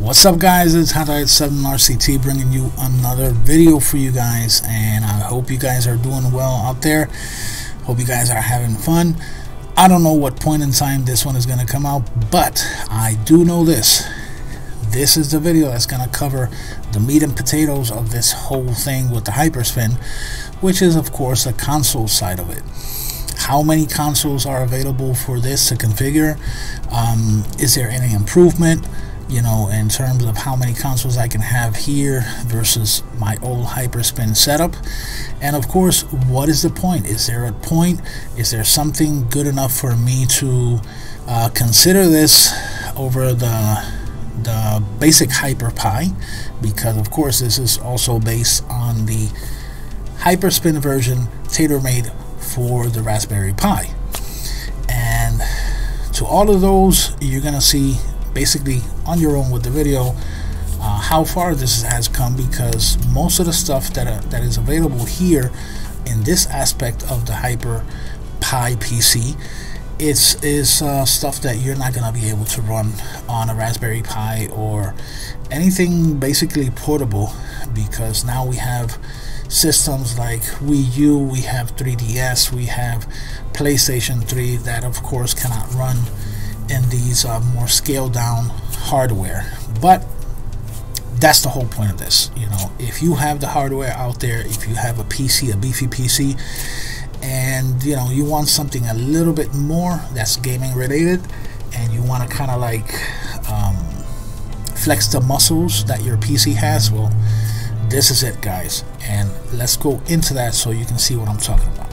What's up guys, it's Htaed7RCT bringing you another video for you guys, and I hope you guys are doing well out there. Hope you guys are having fun. I don't know what point in time this one is going to come out, but I do know this. This is the video that's going to cover the meat and potatoes of this whole thing with the Hyperspin, which is of course the console side of it. How many consoles are available for this to configure? Is there any improvement? You know, in terms of how many consoles I can have here versus my old Hyperspin setup. And of course, what is the point? Is there a point? Is there something good enough for me to consider this over the basic HyperPie? Because of course, this is also based on the Hyperspin version tailor-made for the Raspberry Pi. And to all of those, you're gonna see basically on your own with the video how far this has come, because most of the stuff that is available here in this aspect of the HyperPie PC is stuff that you're not going to be able to run on a Raspberry Pi or anything basically portable, because now we have systems like Wii U, we have 3DS, we have PlayStation 3 that of course cannot run in these more scaled down hardware. But that's the whole point of this. You know, if you have the hardware out there, if you have a PC, a beefy PC, and you know you want something a little bit more that's gaming related, and you want to kind of like flex the muscles that your PC has, well, this is it guys, and let's go into that so you can see what I'm talking about.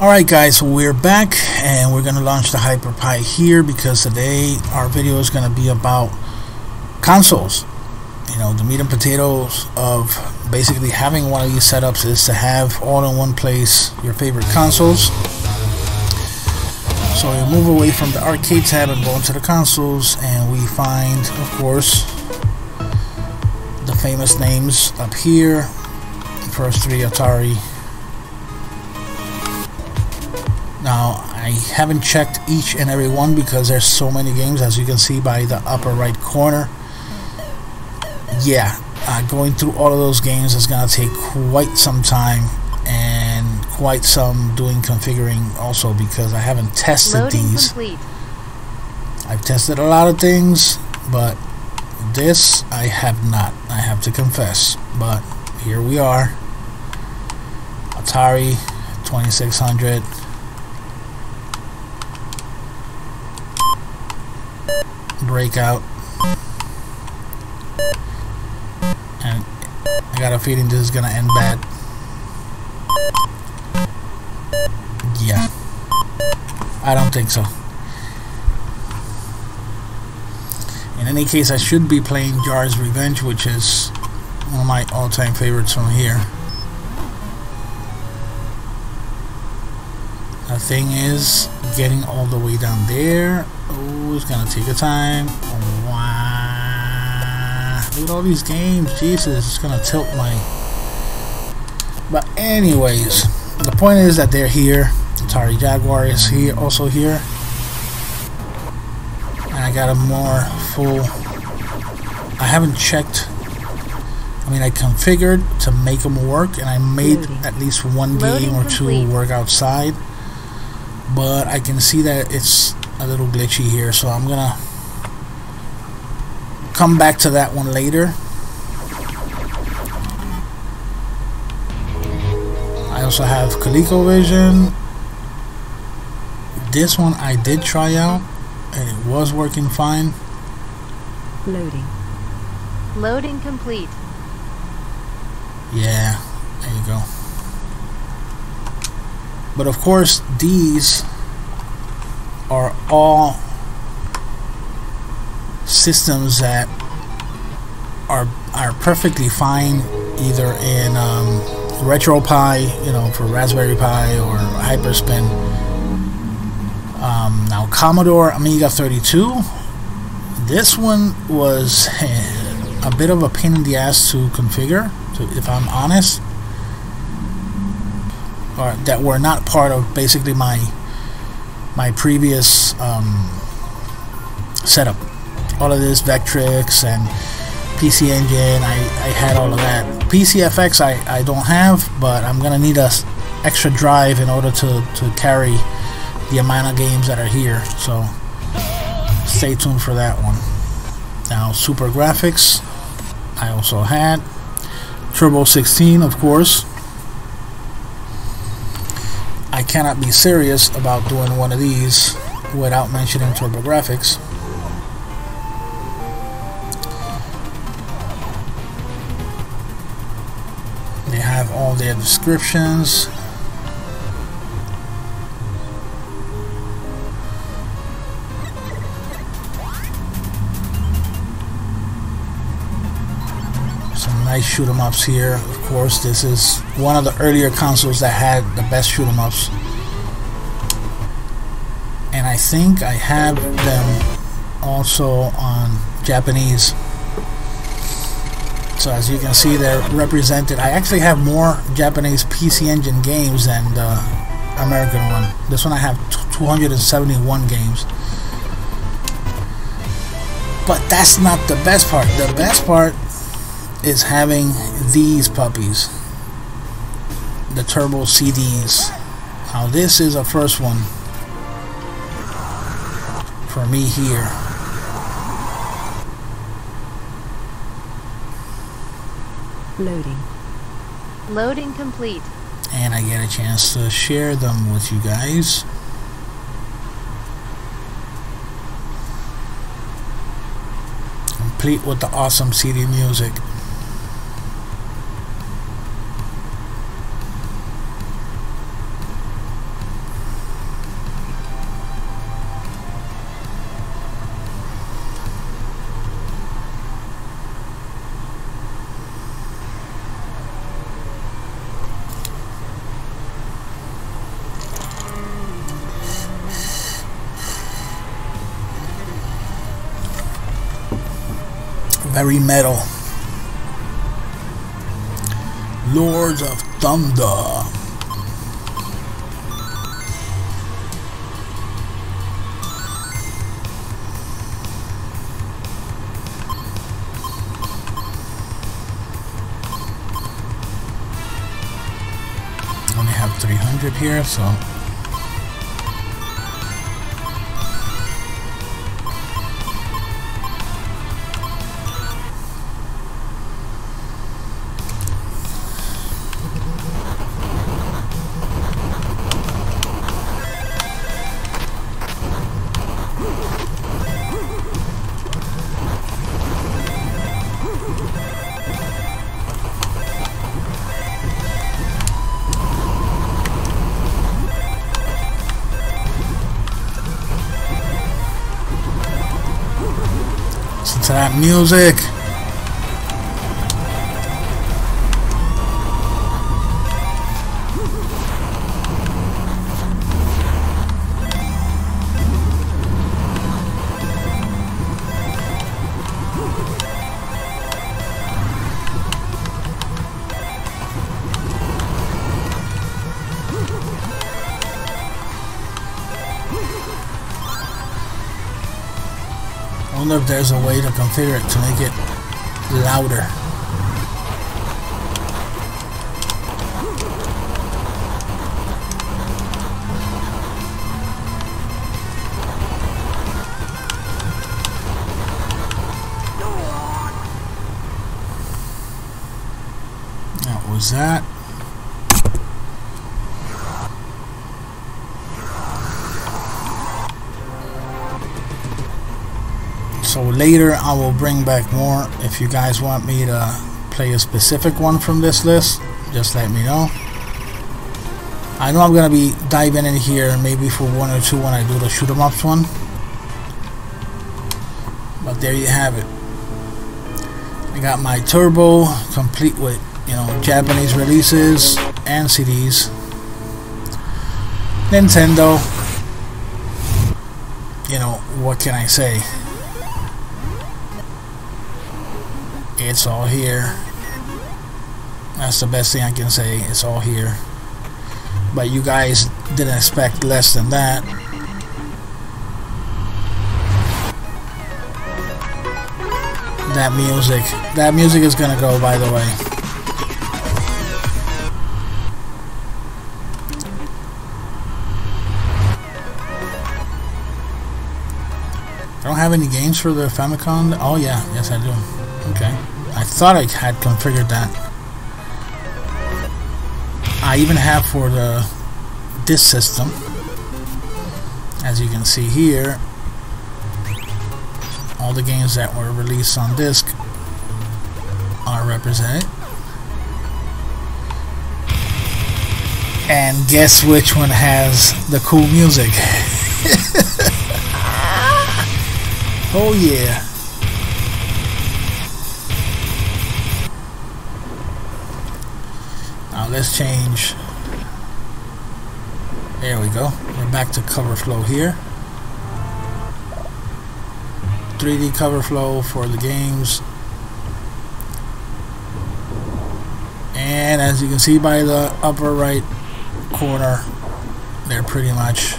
Alright guys, so we're back and we're going to launch the HyperPie here, because today our video is going to be about consoles. You know, the meat and potatoes of basically having one of these setups is to have all in one place your favorite consoles. So we move away from the arcade tab and go into the consoles, and we find of course the famous names up here. The first three Atari. Now, I haven't checked each and every one because there's so many games, as you can see by the upper right corner. Yeah, going through all of those games is going to take quite some time and quite some doing configuring also, because I haven't tested these. Loading complete. I've tested a lot of things, but this I have not. I have to confess. But here we are. Atari 2600. Breakout, and I got a feeling this is gonna end bad. Yeah, I don't think so. In any case, I should be playing Jar's Revenge, which is one of my all-time favorites from here. The thing is, getting all the way down there, oh, it's gonna take a time. Wow. Look at all these games, Jesus, it's gonna tilt my... But anyways, the point is that they're here. Atari Jaguar is here, also here. And I got a more full... I haven't checked... I mean, I configured to make them work, and I made at least one game or two work outside. But I can see that it's a little glitchy here, so I'm gonna come back to that one later. I also have ColecoVision. This one I did try out and it was working fine. Loading. Loading complete. Yeah, there you go. But of course, these are all systems that are perfectly fine either in RetroPie, you know, for Raspberry Pi, or Hyperspin. Now Commodore Amiga 32, this one was a bit of a pain in the ass to configure, if I'm honest, or that were not part of basically my previous setup. All of this Vectrex and PC Engine, I had all of that. PCFX I don't have, but I'm gonna need a extra drive in order to carry the amount of games that are here, so stay tuned for that one. Now SuperGrafx I also had, Turbo 16 of course. I cannot be serious about doing one of these without mentioning TurboGrafx. They have all their descriptions. Nice shoot 'em ups here. Of course, this is one of the earlier consoles that had the best shoot 'em ups, and I think I have them also on Japanese. So as you can see, they're represented. I actually have more Japanese PC Engine games than the American one. This one I have 271 games. But that's not the best part. The best part is having these puppies, the Turbo CDs. Now this is a first one for me here. Loading complete. And I get a chance to share them with you guys. Complete with the awesome CD music. Very metal. Lords of Thunder. Only have 300 here, so. To that music. I wonder if there's a way to configure it to make it louder. That was that. So later I will bring back more. If you guys want me to play a specific one from this list, just let me know. I know I'm gonna be diving in here maybe for one or two when I do the shoot 'em ups one. But there you have it. I got my Turbo complete with, you know, Japanese releases and CDs. Nintendo, you know, what can I say? It's all here. That's the best thing I can say. It's all here. But you guys didn't expect less than that. That music is gonna go, by the way. I don't have any games for the Famicom. Oh yeah, yes I do. Okay. I thought I had configured that. I even have for the disk system, as you can see here. All the games that were released on disc are represented. And guess which one has the cool music? Oh yeah. Now let's change. There we go. We're back to cover flow here. 3D cover flow for the games, and as you can see by the upper right corner, they're pretty much,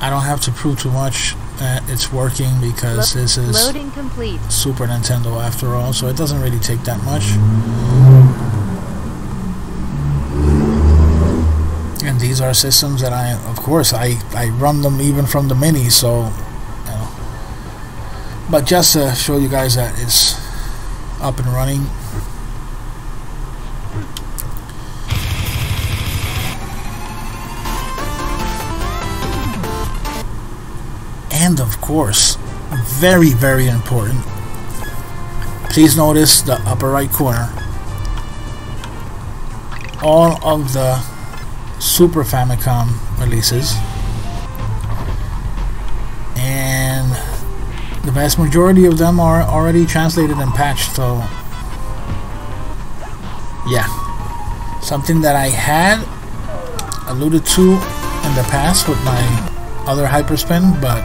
I don't have to prove too much that it's working, because this is loading complete. Super Nintendo after all, so it doesn't really take that much. And these are systems that I, of course, I run them even from the Mini, so, you know. But just to show you guys that it's up and running. And of course, very, very important, please notice the upper right corner. All of the Super Famicom releases, and the vast majority of them are already translated and patched, so yeah, something that I had alluded to in the past with my other Hyperspin, but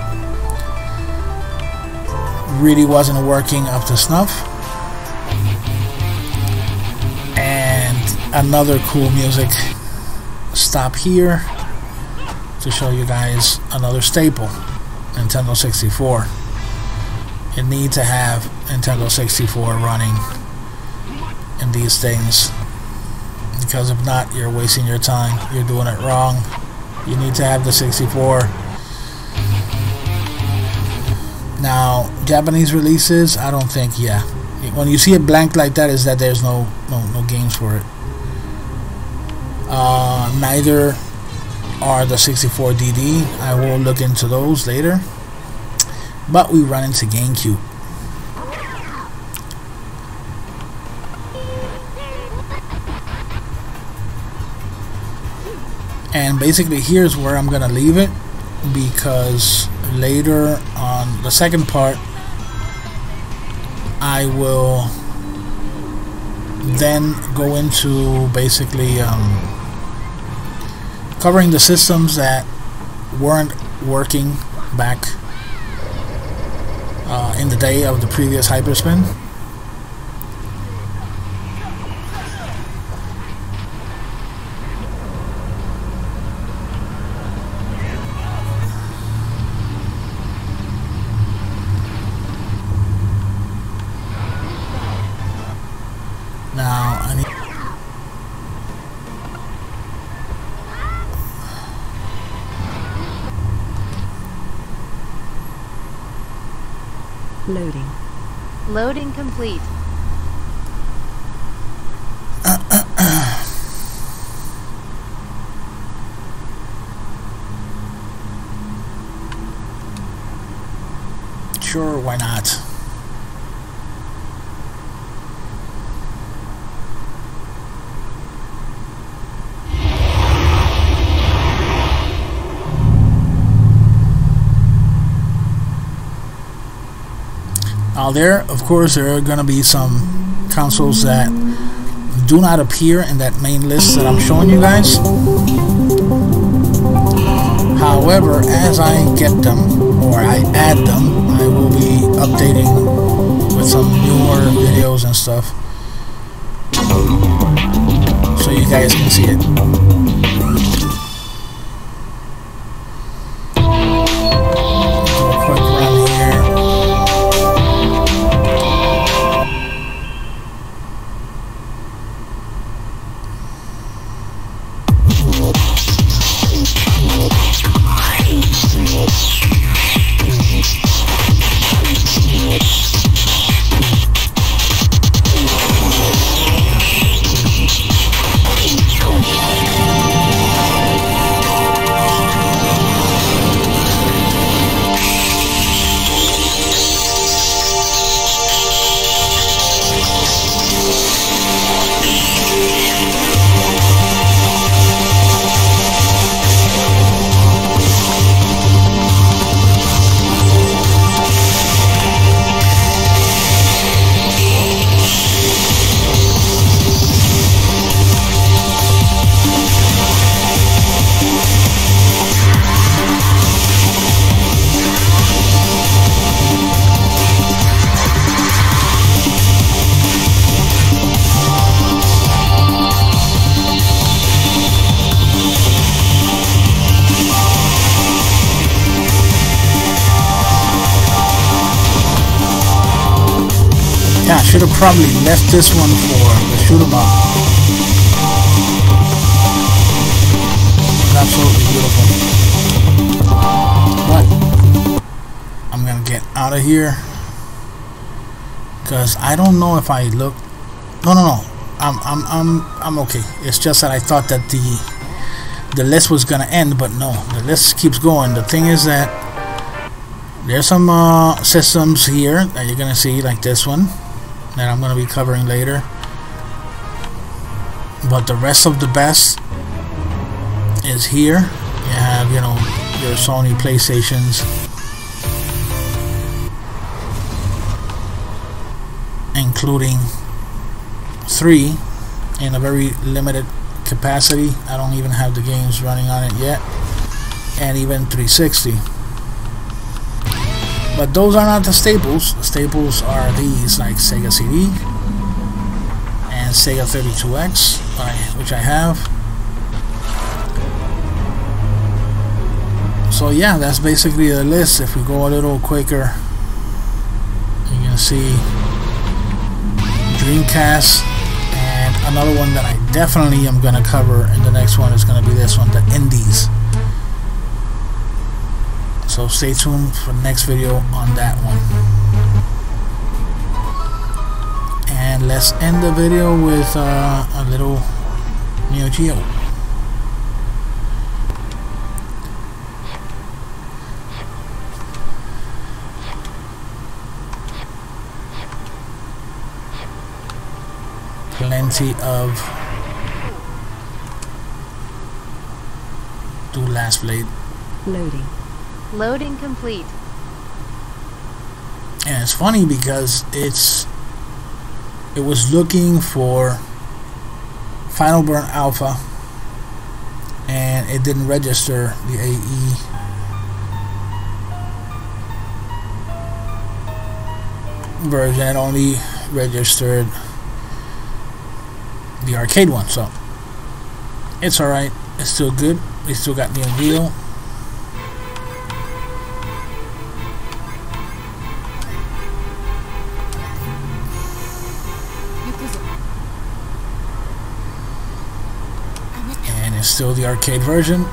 really wasn't working up to snuff. And another cool music. Stop here to show you guys another staple, Nintendo 64. You need to have Nintendo 64 running in these things, because if not, you're wasting your time, you're doing it wrong. You need to have the 64. Now, Japanese releases, I don't think, yeah, when you see it blank like that, is that there's no games for it. Neither are the 64DD. I will look into those later. But we run into GameCube. And basically here's where I'm gonna leave it, because later on the second part I will then go into basically covering the systems that weren't working back in the day of the previous Hyperspin. Now I need. Loading. Loading complete. Sure, why not? There, of course, there are going to be some consoles that do not appear in that main list that I'm showing you guys. However, as I get them, or I add them, I will be updating with some newer videos and stuff, so you guys can see it. Should have probably left this one for the shoot 'em up. It's absolutely beautiful. But I'm gonna get out of here because I don't know if I look. No. I'm okay. It's just that I thought that the list was gonna end, but no, the list keeps going. The thing is that there's some systems here that you're gonna see, like this one, that I'm going to be covering later, but the rest of the best is here. You have, you know, your Sony PlayStations including 3 in a very limited capacity. I don't even have the games running on it yet, and even 360. But those are not the staples. The staples are these, like Sega CD and Sega 32X, which I have. So yeah, that's basically the list. If we go a little quicker, you can see Dreamcast, and another one that I definitely am going to cover in the next one is going to be this one, the Indies. So stay tuned for the next video on that one. And let's end the video with a little Neo Geo. Plenty of Do Last Blade. Loading. Loading complete. And it's funny because it was looking for Final Burn Alpha, and it didn't register the AE version. It only registered the arcade one, so it's alright. It's still good. We still got the Neo Geo. Still the arcade version.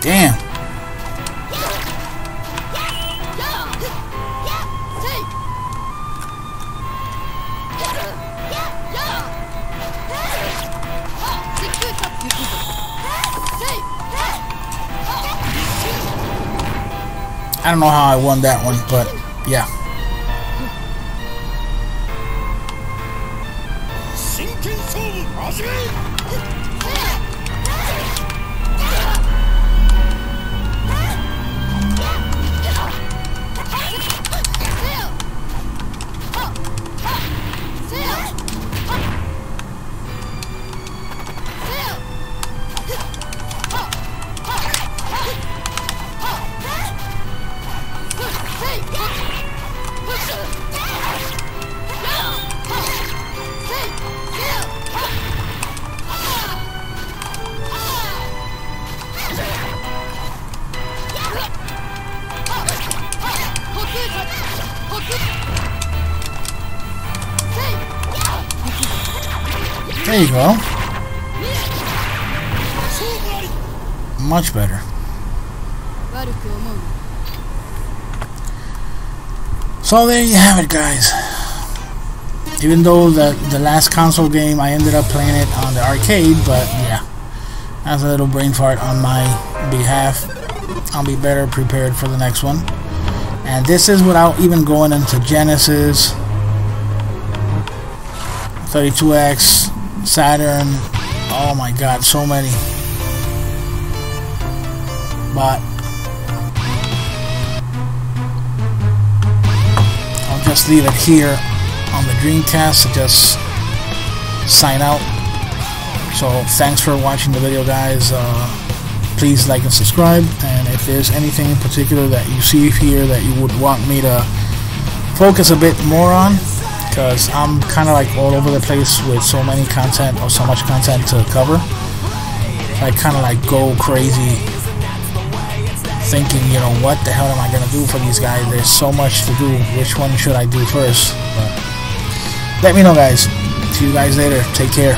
Damn, I don't know how I won that one, but yeah. There you go. Much better. So there you have it, guys. Even though the last console game, I ended up playing it on the arcade, but yeah. That's a little brain fart on my behalf. I'll be better prepared for the next one. And this is without even going into Genesis, 32X, Saturn, oh my god, so many. But I'll just leave it here on the Dreamcast to just sign out. So thanks for watching the video, guys. Please like and subscribe, and if there's anything in particular that you see here that you would want me to focus a bit more on, because I'm kind of like all over the place with so many content or so much content to cover. I kind of like go crazy thinking, you know, what the hell am I going to do for these guys? There's so much to do. Which one should I do first? But let me know, guys. See you guys later. Take care.